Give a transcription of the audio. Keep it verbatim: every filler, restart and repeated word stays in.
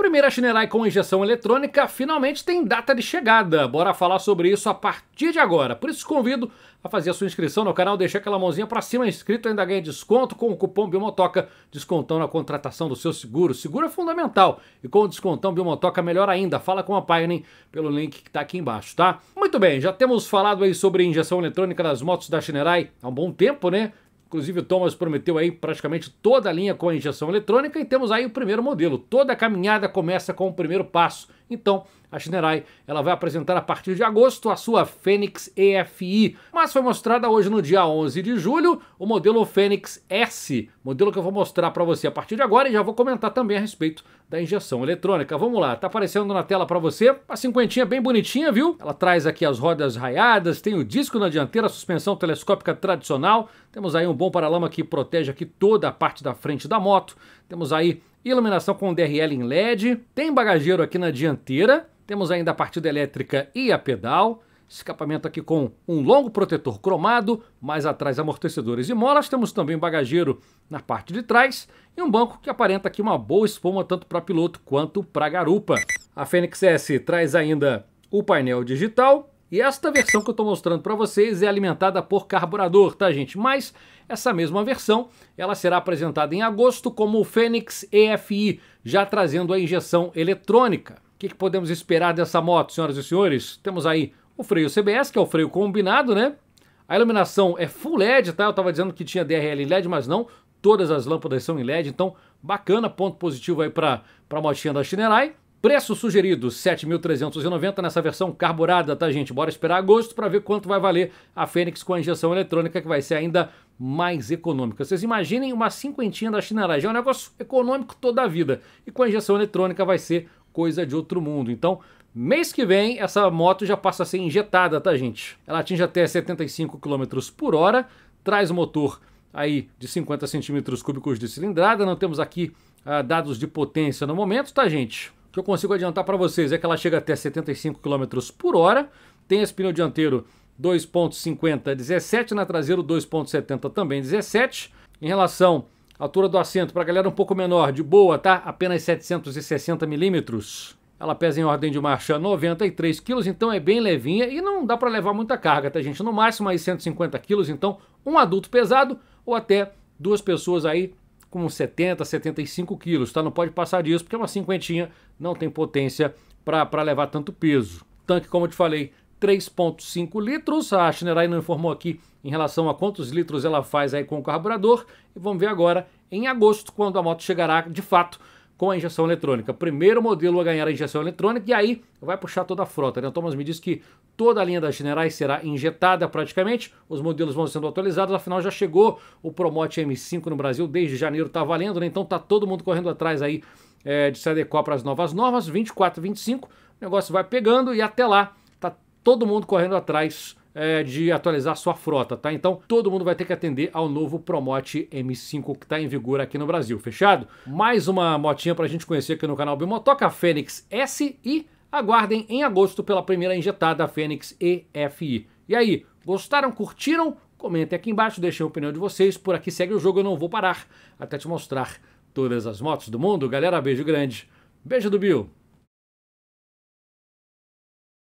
Primeira Shinerai com injeção eletrônica finalmente tem data de chegada. Bora falar sobre isso a partir de agora. Por isso convido a fazer a sua inscrição no canal, deixar aquela mãozinha para cima, inscrito ainda ganha desconto com o cupom Bimotoca, descontão na contratação do seu seguro. Seguro é fundamental e com o descontão Bimotoca melhor ainda. Fala com a Pionen pelo link que está aqui embaixo, tá? Muito bem, já temos falado aí sobre injeção eletrônica das motos da Shinerai há um bom tempo, né? Inclusive o Thomas prometeu aí praticamente toda a linha com a injeção eletrônica e temos aí o primeiro modelo. Toda a caminhada começa com o primeiro passo. Então, a Shinerai ela vai apresentar a partir de agosto a sua Phoenix E F I. Mas foi mostrada hoje no dia onze de julho o modelo Phoenix S. Modelo que eu vou mostrar para você a partir de agora e já vou comentar também a respeito da injeção eletrônica. Vamos lá, tá aparecendo na tela para você. A cinquentinha bem bonitinha, viu? Ela traz aqui as rodas raiadas, tem o disco na dianteira, a suspensão telescópica tradicional. Temos aí um bom paralama que protege aqui toda a parte da frente da moto. Temos aí iluminação com D R L em L E D, tem bagageiro aqui na dianteira, temos ainda a partida elétrica e a pedal, escapamento aqui com um longo protetor cromado, mais atrás amortecedores e molas, temos também bagageiro na parte de trás e um banco que aparenta aqui uma boa espuma tanto para piloto quanto para garupa. A Phoenix S traz ainda o painel digital. E esta versão que eu estou mostrando para vocês é alimentada por carburador, tá gente? Mas essa mesma versão, ela será apresentada em agosto como o Phoenix E F I, já trazendo a injeção eletrônica. O que, que podemos esperar dessa moto, senhoras e senhores? Temos aí o freio C B S, que é o freio combinado, né? A iluminação é full L E D, tá? Eu estava dizendo que tinha D R L em L E D, mas não. Todas as lâmpadas são em L E D, então bacana, ponto positivo aí para a motinha da Shinerai. Preço sugerido sete mil trezentos e noventa reais nessa versão carburada, tá gente? Bora esperar agosto para ver quanto vai valer a Phoenix com a injeção eletrônica, que vai ser ainda mais econômica. Vocês imaginem uma cinquentinha da Shinerai, já é um negócio econômico toda a vida. E com a injeção eletrônica vai ser coisa de outro mundo. Então, mês que vem, essa moto já passa a ser injetada, tá gente? Ela atinge até setenta e cinco quilômetros por hora, traz o motor aí de cinquenta centímetros cúbicos de cilindrada. Não temos aqui ah, dados de potência no momento, tá gente? O que eu consigo adiantar para vocês é que ela chega até setenta e cinco quilômetros por hora, tem esse pneu dianteiro dois ponto cinquenta, dezessete, na traseira dois ponto setenta também dezessete. Em relação à altura do assento, para a galera um pouco menor, de boa, tá? Apenas setecentos e sessenta milímetros. Ela pesa em ordem de marcha noventa e três quilos, então é bem levinha e não dá para levar muita carga, tá gente? No máximo aí cento e cinquenta quilos, então um adulto pesado ou até duas pessoas aí com setenta, setenta e cinco quilos, tá? Não pode passar disso, porque uma cinquentinha não tem potência para levar tanto peso. Tanque, como eu te falei, três ponto cinco litros. A Shinerai não informou aqui em relação a quantos litros ela faz aí com o carburador. E vamos ver agora, em agosto, quando a moto chegará, de fato, com a injeção eletrônica. Primeiro modelo a ganhar a injeção eletrônica e aí vai puxar toda a frota, né? O Thomas me disse que toda a linha da Shinerai será injetada praticamente, os modelos vão sendo atualizados, afinal já chegou o ProMot M cinco no Brasil, desde janeiro tá valendo, né? Então tá todo mundo correndo atrás aí é, de se adequar para as novas normas, vinte e quatro, vinte e cinco, o negócio vai pegando e até lá tá todo mundo correndo atrás é, de atualizar sua frota, tá? Então todo mundo vai ter que atender ao novo ProMot M cinco que está em vigor aqui no Brasil, fechado? Mais uma motinha para a gente conhecer aqui no canal Bimotoca, a Phoenix S, e aguardem em agosto pela primeira injetada, a Phoenix E F I. E aí, gostaram, curtiram? Comentem aqui embaixo, deixem a opinião de vocês, por aqui segue o jogo, eu não vou parar até te mostrar todas as motos do mundo. Galera, beijo grande, beijo do Bill.